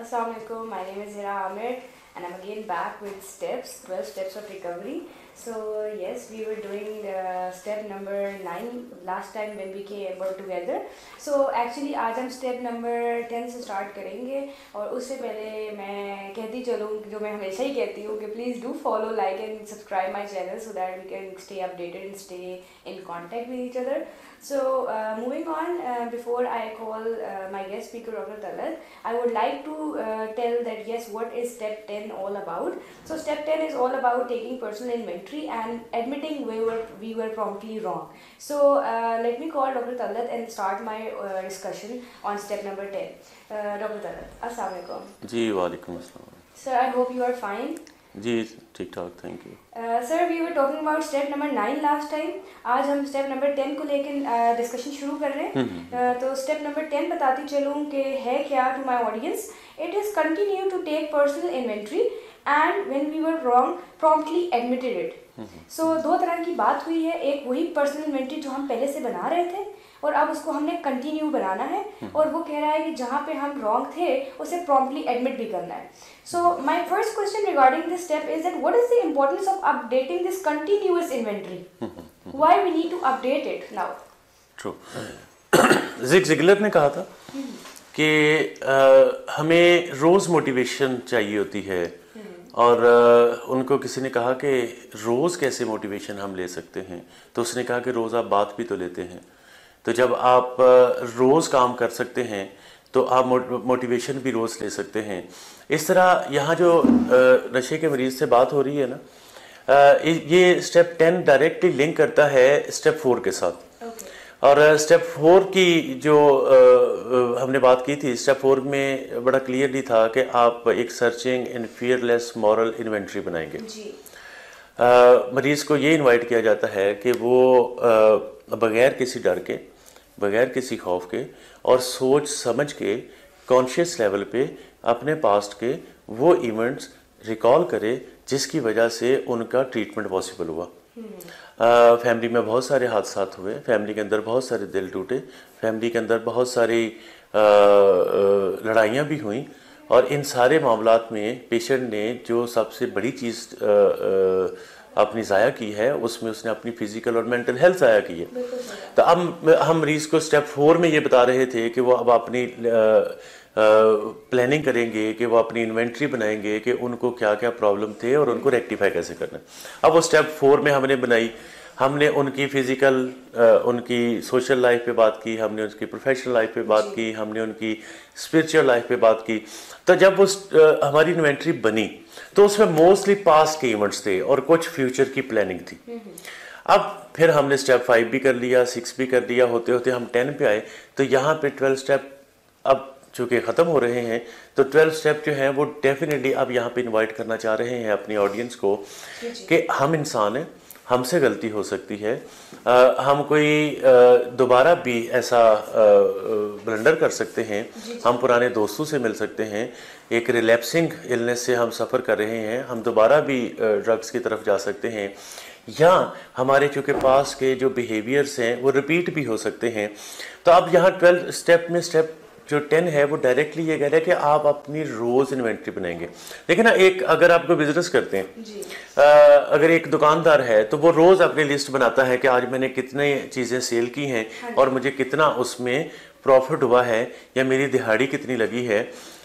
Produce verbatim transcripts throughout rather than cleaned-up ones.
Assalamu alaikum, my name is Hira Ahmed and I'm again back with steps, twelve steps of recovery. So yes, we were doing uh, step number nine last time when we came about together. So actually आज हम step number ten से start करेंगे और उससे पहले मैं कहती चलूँ जो मैं हमेशा ही कहती हूँ कि please do follow, like and subscribe my channel so that we can stay updated and stay in contact with each other. So uh, moving on, uh, before I call uh, my guest speaker Doctor Talat, I would like to uh, tell that yes, what is step ten all about? So step ten is all about taking personal inventory and admitting we were we were promptly wrong. So uh, let me call Doctor Talat and start my uh, discussion on step number ten. Uh, Doctor Talat, Assalamu alaikum. जी वालेकुम अस्सलाम. Sir, I hope you are fine. जी ठीक ठाक, thank you sir. We were talking about step number nine last time. आज हम step number ten को लेकर discussion uh, शुरू कर रहे हैं. uh, तो स्टेप नंबर टेन बताती चलूँ कि है क्या to my audience. It is continue to take personal inventory and when we were wrong promptly admitted it. So दो तरह की बात हुई है. एक वही पर्सनल इन्वेंट्री जो हम पहले से बना रहे थे और अब उसको हमने कंटिन्यू बनाना है, और वो कह रहा है कि जहाँ पे हम रॉन्ग थे उसे प्रॉम्प्टली एडमिट भी करना है. So my first question regarding this step is that what is the importance of updating this continuous inventory, why we need to update it now. True. Zig Ziglar ने कहा था कि uh, हमें रोज़ motivation चाहिए होती है, और उनको किसी ने कहा कि रोज़ कैसे मोटिवेशन हम ले सकते हैं, तो उसने कहा कि रोज़ आप बात भी तो लेते हैं, तो जब आप रोज़ काम कर सकते हैं तो आप मोटिवेशन भी रोज़ ले सकते हैं. इस तरह यहाँ जो नशे के मरीज़ से बात हो रही है ना, ये स्टेप टेन डायरेक्टली लिंक करता है स्टेप फोर के साथ. okay. और स्टेप फोर की जो हमने बात की थी, स्टेप फोर में बड़ा क्लियरली था कि आप एक searching and fearless moral inventory बनाएंगे. जी. मरीज़ को ये इन्वाइट किया जाता है कि वो बगैर किसी डर के, बगैर किसी खौफ के और सोच समझ के कॉन्शियस लेवल पे अपने पास्ट के वो इवेंट्स रिकॉल करे जिसकी वजह से उनका ट्रीटमेंट पॉसिबल हुआ. फैमिली में बहुत सारे हादसा हुए, फैमिली के अंदर बहुत सारे दिल टूटे, फैमिली के अंदर बहुत सारी लड़ाइयाँ भी हुई, और इन सारे मामलात में पेशेंट ने जो सबसे बड़ी चीज़ अपनी ज़ाया की है उसमें उसने अपनी फिज़िकल और मेंटल हेल्थ ज़ाया की है. तो अब हम मरीज़ को स्टेप फोर में ये बता रहे थे कि वो अब अपनी प्लानिंग करेंगे, कि वो अपनी इन्वेंट्री बनाएंगे कि उनको क्या क्या प्रॉब्लम थे और उनको रेक्टिफाई कैसे करना. अब वो स्टेप फोर में हमने बनाई, हमने उनकी फ़िज़िकल, उनकी सोशल लाइफ पे बात की, हमने उनकी प्रोफेशनल लाइफ पे बात की, हमने उनकी स्पिरिचुअल लाइफ पे बात की. तो जब वो हमारी इन्वेंट्री बनी तो उसमें मोस्टली पास्ट के इवेंट्स थे और कुछ फ्यूचर की प्लानिंग थी. अब फिर हमने स्टेप फाइव भी कर लिया, सिक्स भी कर लिया, होते होते हम टेन पे आए. तो यहाँ पे ट्वेल्व स्टेप अब चूँकि ख़त्म हो रहे हैं, तो ट्वेल्व स्टेप जो हैं वो डेफिनेटली अब यहाँ पे इन्वाइट करना चाह रहे हैं अपनी ऑडियंस को कि हम इंसान हैं, हमसे गलती हो सकती है, आ, हम कोई दोबारा भी ऐसा ब्लंडर कर सकते हैं, हम पुराने दोस्तों से मिल सकते हैं, एक रिलैप्सिंग इलनेस से हम सफ़र कर रहे हैं, हम दोबारा भी ड्रग्स की तरफ जा सकते हैं, या हमारे चूँकि पास के जो बिहेवियर्स हैं वो रिपीट भी हो सकते हैं. तो अब यहाँ ट्वेल्व स्टेप में स्टेप जो टेन है वो डायरेक्टली ये कह रहा है कि आप अपनी रोज़ इन्वेंट्री बनाएंगे. देखिए ना, एक अगर आप कोई बिजनेस करते हैं, जी. आ, अगर एक दुकानदार है तो वो रोज़ अपनी लिस्ट बनाता है कि आज मैंने कितने चीज़ें सेल की हैं और मुझे कितना उसमें प्रॉफिट हुआ है, या मेरी दिहाड़ी कितनी लगी है.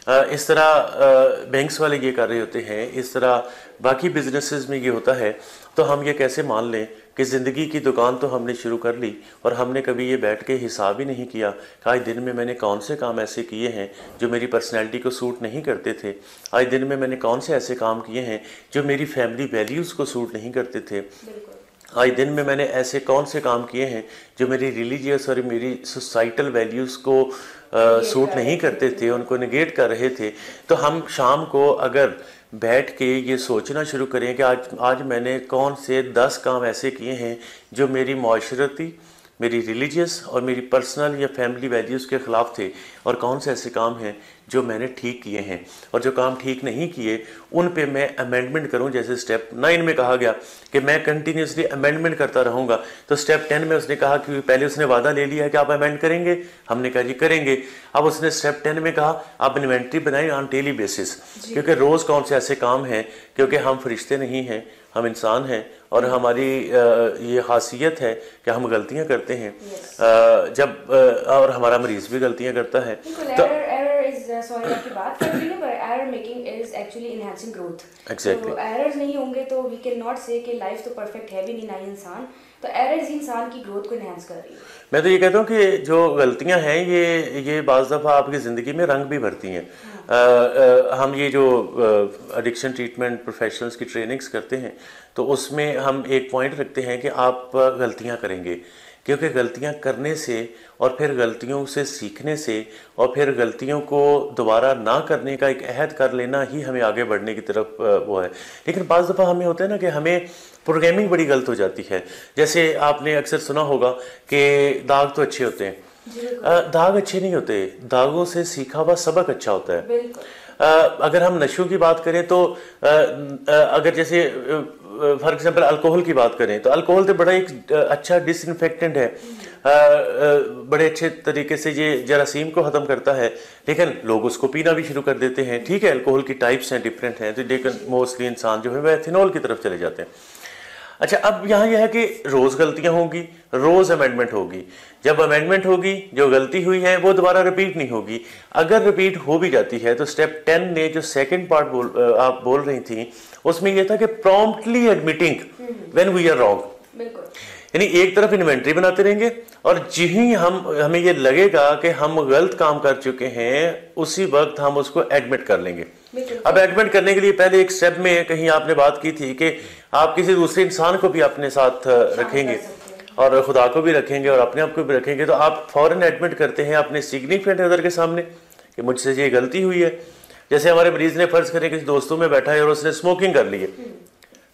आ, इस तरह बैंक्स वाले ये कर रहे होते हैं, इस तरह बाकी बिजनेसेस में ये होता है. तो हम ये कैसे मान लें कि ज़िंदगी की दुकान तो हमने शुरू कर ली और हमने कभी ये बैठ के हिसाब ही नहीं किया कि आज दिन में मैंने कौन से काम ऐसे किए हैं जो मेरी पर्सनैलिटी को सूट नहीं करते थे, आज दिन में मैंने कौन से ऐसे काम किए हैं जो मेरी फैमिली वैल्यूज़ को सूट नहीं करते थे, आज दिन में मैंने ऐसे कौन से काम किए हैं जो मेरी रिलीजियस और मेरी सोसाइटल वैल्यूज़ को आ, सूट नहीं करते थे, उनको निगेट कर रहे थे. तो हम शाम को अगर बैठ के ये सोचना शुरू करें कि आज आज मैंने कौन से दस काम ऐसे किए हैं जो मेरी माशरती, मेरी रिलीजियस और मेरी पर्सनल या फैमिली वैल्यूज़ के ख़िलाफ़ थे, और कौन से ऐसे काम हैं जो मैंने ठीक किए हैं, और जो काम ठीक नहीं किए उन पे मैं अमेंडमेंट करूं। जैसे स्टेप नाइन में कहा गया कि मैं कंटिन्यूसली अमेंडमेंट करता रहूंगा, तो स्टेप टेन में उसने कहा कि पहले उसने वादा ले लिया कि आप अमेंड करेंगे, हमने कहा जी करेंगे। अब उसने स्टेप टेन में कहा आप इन्वेंट्री बनाएं ऑन डेली बेसिस, क्योंकि रोज़ कौन से ऐसे काम हैं, क्योंकि हम फरिश्ते नहीं हैं, हम इंसान हैं, और हमारी ये खासियत है कि हम गलतियाँ करते हैं। yes. जब और हमारा मरीज़ भी गलतियाँ करता है। तो सॉरी आपकी बात कर रही हूँ, पर error making is actually enhancing growth. Exactly, तो एरर्स नहीं होंगे तो वी कैन नॉट से कि लाइफ तो परफेक्ट है भी नहीं, ना इंसान, तो एरर्स इंसान की ग्रोथ को एनहांस कर रही है। मैं तो ये कहता हूँ कि जो गलतियाँ हैं ये ये बाज़ दफ़ा आपकी ज़िंदगी में रंग भी भरती हैं। आ, आ, हम ये जो एडिक्शन ट्रीटमेंट प्रोफेशनल्स की ट्रेनिंग्स करते हैं तो उसमें हम एक पॉइंट रखते हैं कि आप गलतियाँ करेंगे, क्योंकि गलतियां करने से और फिर गलतियों से सीखने से और फिर गलतियों को दोबारा ना करने का एक अहद कर लेना ही हमें आगे बढ़ने की तरफ वो है। लेकिन बाज़ दफ़ा हमें होता है ना कि हमें प्रोग्रामिंग बड़ी गलत हो जाती है। जैसे आपने अक्सर सुना होगा कि दाग तो अच्छे होते हैं, दाग अच्छे नहीं होते, दागों से सीखा हुआ सबक अच्छा होता है। अगर हम नशों की बात करें तो अगर जैसे फॉर एग्जांपल अल्कोहल की बात करें तो अल्कोहल तो बड़ा एक अच्छा डिसइंफेक्टेंट है, आ, बड़े अच्छे तरीके से ये जरासीम को ख़त्म करता है, लेकिन लोग उसको पीना भी शुरू कर देते हैं। ठीक है, अल्कोहल की टाइप्स हैं, डिफरेंट हैं, तो लेकिन मोस्टली इंसान जो है वह एथेनॉल की तरफ चले जाते हैं। अच्छा, अब यहाँ यह है कि रोज़ गलतियाँ होंगी, रोज़ अमेंडमेंट होगी, जब अमेंडमेंट होगी जो गलती हुई है वो दोबारा रिपीट नहीं होगी। अगर रिपीट हो भी जाती है तो स्टेप टेन ने जो सेकंड पार्ट बोल आप बोल रही थी उसमें ये था कि promptly admitting when we are wrong. यानी एक तरफ इन्वेंट्री बनाते रहेंगे और जी ही हम हमें ये लगेगा कि हम गलत काम कर चुके हैं उसी वक्त हम उसको एडमिट कर लेंगे। अब एडमिट करने के लिए पहले एक स्टेप में कहीं आपने बात की थी कि आप किसी दूसरे इंसान को भी अपने साथ रखेंगे और खुदा को भी रखेंगे और अपने आप को भी रखेंगे। तो आप फौरन एडमिट करते हैं अपने सिग्निफिकेंट अदर के सामने कि मुझसे ये गलती हुई है। जैसे हमारे मरीज ने फर्ज करें किसी दोस्तों में बैठा है और उसने स्मोकिंग कर ली है,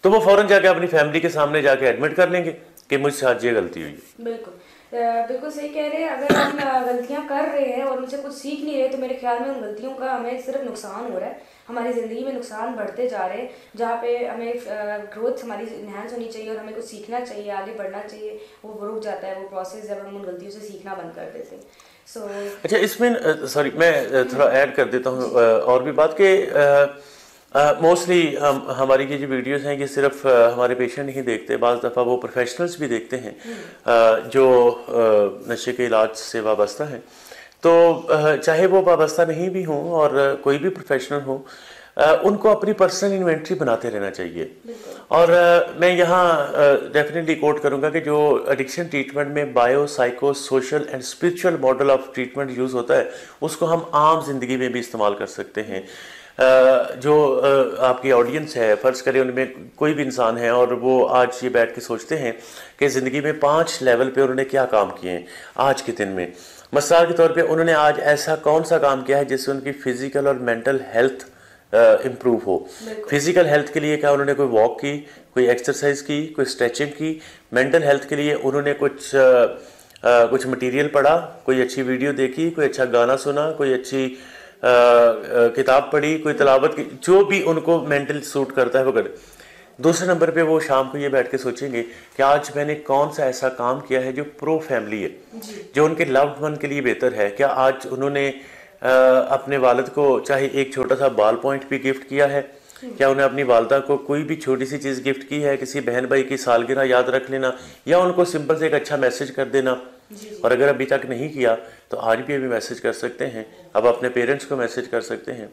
तो वो फौरन जाके अपनी फैमिली के सामने जाके एडमिट कर लेंगे कि मुझसे आज ये गलती हुई है। बिल्कुल बिल्कुल सही कह रहे हैं। अगर हम गलतियां कर रहे हैं और उनसे कुछ सीख नहीं रहे तो मेरे ख्याल में उन गलतियों का हमें सिर्फ नुकसान हो रहा है, हमारी ज़िंदगी में नुकसान बढ़ते जा रहे हैं। जहाँ पे हमें ग्रोथ हमारी इन्हांस होनी चाहिए और हमें कुछ सीखना चाहिए, आगे बढ़ना चाहिए, वो रुक जाता है वो प्रोसेस जब हम उन गलतियों से सीखना बंद कर देते हैं। सो अच्छा, इसमें सॉरी मैं थोड़ा ऐड कर देता हूँ और भी बात के मोस्टली uh, हम, हमारी ये जो वीडियोस हैं ये सिर्फ uh, हमारे पेशेंट ही देखते, बाज़ दफ़ा वो प्रोफेशनल्स भी देखते हैं uh, जो uh, नशे के इलाज से वाबस्ता हैं। तो uh, चाहे वो वाबस्ता नहीं भी हों और uh, कोई भी प्रोफेशनल हो, uh, उनको अपनी पर्सनल इन्वेंट्री बनाते रहना चाहिए। और uh, मैं यहाँ डेफिनेटली uh, कोट करूँगा कि जो एडिक्शन ट्रीटमेंट में bio psycho social and spiritual model of treatment use होता है उसको हम आम जिंदगी में भी इस्तेमाल कर सकते हैं। Uh, जो uh, आपकी ऑडियंस है, फ़र्ज़ करें उनमें कोई भी इंसान है और वो आज ये बैठ के सोचते हैं कि ज़िंदगी में पांच लेवल पे उन्होंने क्या काम किए हैं आज के दिन में। मिसाल के तौर पे उन्होंने आज ऐसा कौन सा काम किया है जिससे उनकी फ़िज़िकल और मेंटल हेल्थ इम्प्रूव हो। फिज़िकल हेल्थ के लिए क्या उन्होंने कोई वॉक की, कोई एक्सरसाइज की, कोई स्ट्रेचिंग की। मेंटल हेल्थ के लिए उन्होंने कुछ uh, कुछ मटीरियल पढ़ा, कोई अच्छी वीडियो देखी, कोई अच्छा गाना सुना, कोई अच्छी आ, आ, किताब पढ़ी, कोई तलावत की, जो भी उनको मेंटल सूट करता है वो कर। दूसरे नंबर पे वो शाम को ये बैठ के सोचेंगे कि आज मैंने कौन सा ऐसा काम किया है जो प्रो फैमिली है, जो उनके लव्ड वन के लिए बेहतर है। क्या आज उन्होंने आ, अपने वालिद को चाहे एक छोटा सा बाल पॉइंट भी गिफ्ट किया है, क्या उन्हें अपनी वालदा को कोई भी छोटी सी चीज़ गिफ्ट की है, किसी बहन भाई की सालगिरह याद रख लेना या उनको सिंपल से एक अच्छा मैसेज कर देना। और अगर अभी तक नहीं किया तो आज भी अभी मैसेज कर सकते हैं। अब अपने पेरेंट्स को मैसेज कर सकते हैं,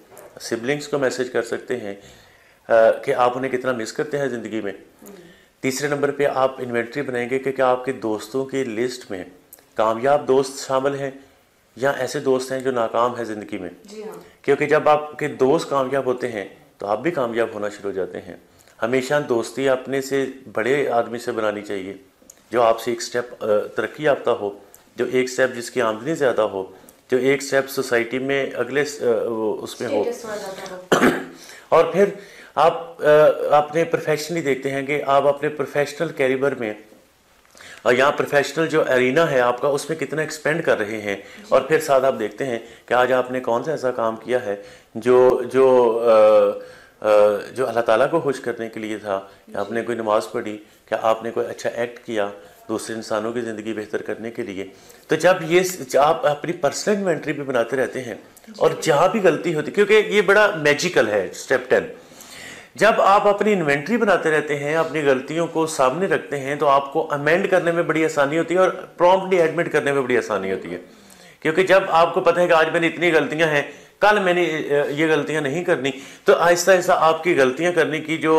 सिबलिंग्स को मैसेज कर सकते हैं कि आप उन्हें कितना मिस करते हैं ज़िंदगी में। तीसरे नंबर पे आप इन्वेंट्री बनाएंगे कि क्या आपके दोस्तों की लिस्ट में कामयाब दोस्त शामिल हैं या ऐसे दोस्त हैं जो नाकाम हैं ज़िंदगी में। क्योंकि जब आपके दोस्त कामयाब होते हैं तो आप भी कामयाब होना शुरू हो जाते हैं। हमेशा दोस्ती अपने से बड़े आदमी से बनानी चाहिए जो आपसे एक स्टेप तरक्की याफ्ता हो, जो एक स्टेप जिसकी आमदनी ज़्यादा हो, जो एक स्टेप सोसाइटी में अगले उसमें हो। और फिर आप अपने प्रोफेशनली देखते हैं कि आप अपने प्रोफेशनल कैरियर में और यहाँ प्रोफेशनल जो एरिना है आपका उसमें कितना एक्सपेंड कर रहे हैं। और फिर साथ आप देखते हैं कि आज आपने कौन सा ऐसा काम किया है जो जो आ, आ, जो अल्लाह ताला को खुश करने के लिए था, कि आपने कोई नमाज पढ़ी, कि आपने कोई अच्छा एक्ट किया दूसरे इंसानों की ज़िंदगी बेहतर करने के लिए। तो जब ये आप अपनी पर्सनल इन्वेंट्री भी बनाते रहते हैं और जहाँ भी गलती होती, क्योंकि ये बड़ा मैजिकल है स्टेप टेन, जब आप अपनी इन्वेंट्री बनाते रहते हैं, अपनी गलतियों को सामने रखते हैं, तो आपको अमेंड करने में बड़ी आसानी होती है और प्रॉम्प्टली एडमिट करने में बड़ी आसानी होती है। क्योंकि जब आपको पता है कि आज मैंने इतनी गलतियां हैं, कल मैंने ये गलतियां नहीं करनी, तो आहिस्ता आहिस्ता आपकी गलतियां करने की जो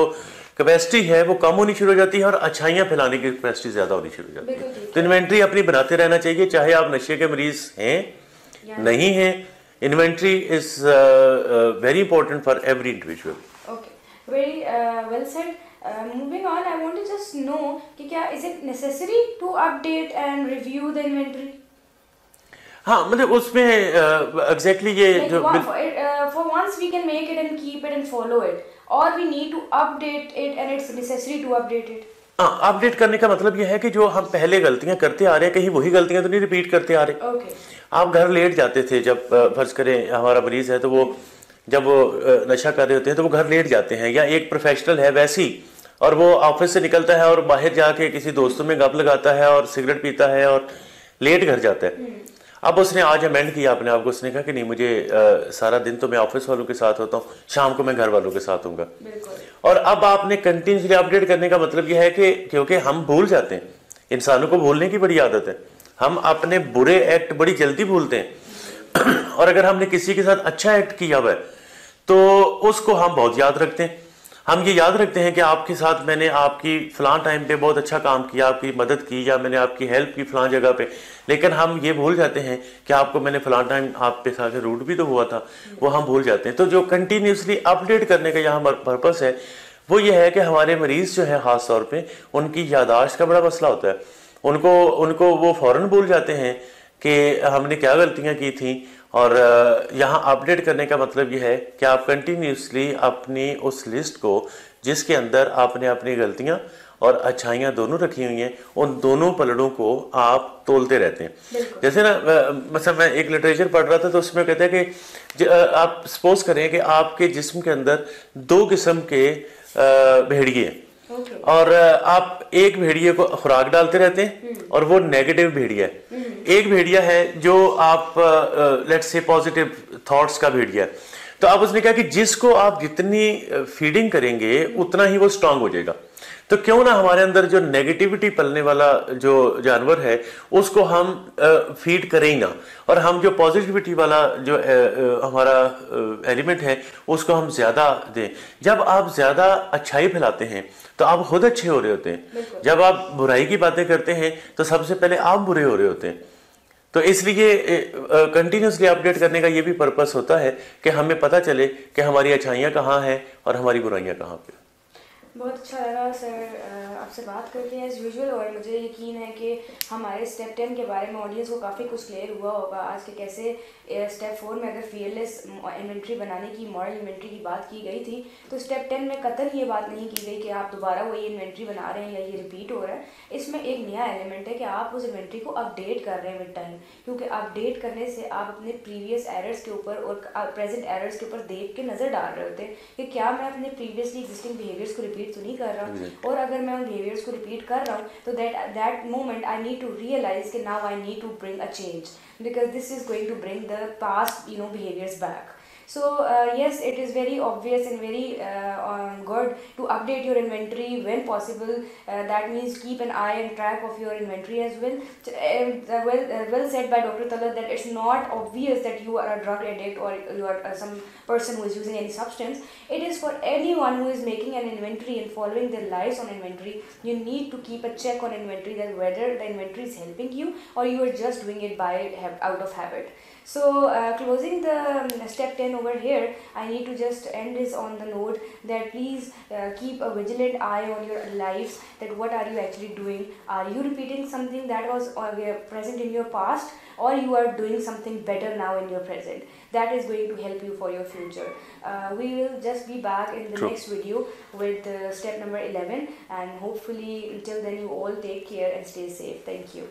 कैपेसिटी है वो कम होनी शुरू हो जाती है और अच्छाइयाँ फैलाने की कैपेसिटी ज़्यादा होनी शुरू हो जाती है। तो इन्वेंट्री अपनी बनाते रहना चाहिए, चाहे आप नशे के मरीज़ हैं नहीं हैं। Inventory is very important for every individual. Very uh, well said. Uh, moving on, I want to just know कि क्या is it necessary to update and review the inventory? हाँ, मतलब उसमें uh, exactly ये like जो one, for, uh, for once we can make it and keep it and follow it, or we need to update it and it's necessary to update it. हाँ, update करने का मतलब यह है कि जो हम पहले गलतियाँ करते आ रहे हैं, कहीं वही गलतियाँ तो नहीं रिपीट करते आ रहे। Okay. आप घर लेट जाते थे, जब फर्ज करें हमारा मरीज है तो वो जब वो नशा कर रहे होते हैं तो वो घर लेट जाते हैं, या एक प्रोफेशनल है वैसी और वो ऑफिस से निकलता है और बाहर जाके किसी दोस्तों में गप लगाता है और सिगरेट पीता है और लेट घर जाता है। अब उसने आज अमेंड किया अपने आप को, उसने कहा कि नहीं, मुझे आ, सारा दिन तो मैं ऑफिस वालों के साथ होता हूँ, शाम को मैं घर वालों के साथ हूँगा। और अब आपने कंटिन्यूसली अपडेट करने का मतलब यह है कि क्योंकि हम भूल जाते हैं, इंसानों को भूलने की बड़ी आदत है, हम अपने बुरे एक्ट बड़ी जल्दी भूलते हैं और अगर हमने किसी के साथ अच्छा एक्ट किया हुआ है तो उसको हम बहुत याद रखते हैं। हम ये याद रखते हैं कि आपके साथ मैंने आपकी फ़लां टाइम पे बहुत अच्छा काम किया, आपकी मदद की, या मैंने आपकी हेल्प की फ़लां जगह पे, लेकिन हम ये भूल जाते हैं कि आपको मैंने फ़लां टाइम आप पे साथ रूट भी तो हुआ था, वो हम भूल जाते हैं। तो जो कंटिन्यूसली अपडेट करने का यहाँ पर्पस है वो ये है कि हमारे मरीज़ जो है ख़ास तौर पर उनकी यादाश्त का बड़ा मसला होता है, उनको उनको वो फ़ौरन भूल जाते हैं कि हमने क्या गलतियाँ की थी। और यहाँ अपडेट करने का मतलब यह है कि आप कंटिन्यूसली अपनी उस लिस्ट को जिसके अंदर आपने अपनी गलतियाँ और अच्छाइयाँ दोनों रखी हुई हैं, उन दोनों पलड़ों को आप तोलते रहते हैं। जैसे ना मतलब मैं एक लिटरेचर पढ़ रहा था तो उसमें कहते हैं कि आप सपोज करें कि आपके जिस्म के अंदर दो किस्म के भेड़िए हैं और आप एक भेड़िए को खुराक डालते रहते हैं और वो नेगेटिव भेड़िया है। एक भेड़िया है जो आप लेट्स से पॉजिटिव थॉट्स का भेड़िया है। तो आप उसने कहा कि जिसको आप जितनी फीडिंग करेंगे उतना ही वो स्ट्रांग हो जाएगा। तो क्यों ना हमारे अंदर जो नेगेटिविटी पलने वाला जो जानवर है उसको हम फीड करें ना, और हम जो पॉजिटिविटी वाला जो ए, ए, हमारा एलिमेंट है उसको हम ज़्यादा दें। जब आप ज़्यादा अच्छाई फैलाते हैं तो आप खुद अच्छे हो रहे होते हैं, जब आप बुराई की बातें करते हैं तो सबसे पहले आप बुरे हो रहे होते हैं। तो इसलिए कंटिन्यूसली अपडेट करने का ये भी पर्पस होता है कि हमें पता चले कि हमारी अच्छाइयाँ कहाँ हैं और हमारी बुराइयाँ कहाँ पे। बहुत अच्छा लगा सर आपसे बात करके एज यूजुअल, और मुझे यकीन है कि हमारे स्टेप टेन के बारे में ऑडियंस को काफ़ी कुछ क्लियर हुआ होगा आज के, कैसे स्टेप फोर में अगर फियरलेस इन्वेंट्री बनाने की, मॉरल इन्वेंट्री की बात की गई थी, तो स्टेप टेन में कतई ये बात नहीं की गई कि आप दोबारा वही इन्वेंट्री बना रहे हैं या ये रिपीट हो रहा है। इसमें एक नया एलिमेंट है कि आप उस इन्वेंट्री को अपडेट कर रहे हैं विद टाइम, क्योंकि अपडेट करने से आप अपने प्रीवियस एरर्स के ऊपर और प्रेजेंट एरर्स के ऊपर देख के नज़र डाल रहे होते हैं कि क्या मैं अपने प्रीवियसली एग्जिस्टिंग बिहेवियर्स को रिपीट तो नहीं कर रहा हूँ, और अगर मैं उन बिहेवियर्स को रिपीट कर रहा हूँ तो that that moment I need to realise कि now I need to bring a change because this is going to bring the past you know behaviours back. So uh, yes, it is very obvious and very uh, good to update your inventory when possible. Uh, that means keep an eye and track of your inventory as well. Uh, well, uh, well said by Doctor Talat that it's not obvious that you are a drug addict or you are uh, some person who is using any substance. It is for anyone who is making an inventory and following their lives on inventory. You need to keep a check on inventory that whether the inventory is helping you or you are just doing it by out of habit. So uh, closing the step ten. over here, I need to just end this on the note that please uh, keep a vigilant eye on your lives, that what are you actually doing. Are you repeating something that was present in your past, or you are doing something better now in your present? That is going to help you for your future. Uh, we will just be back in the True. next video with uh, step number eleven, and hopefully until then you all take care and stay safe. Thank you.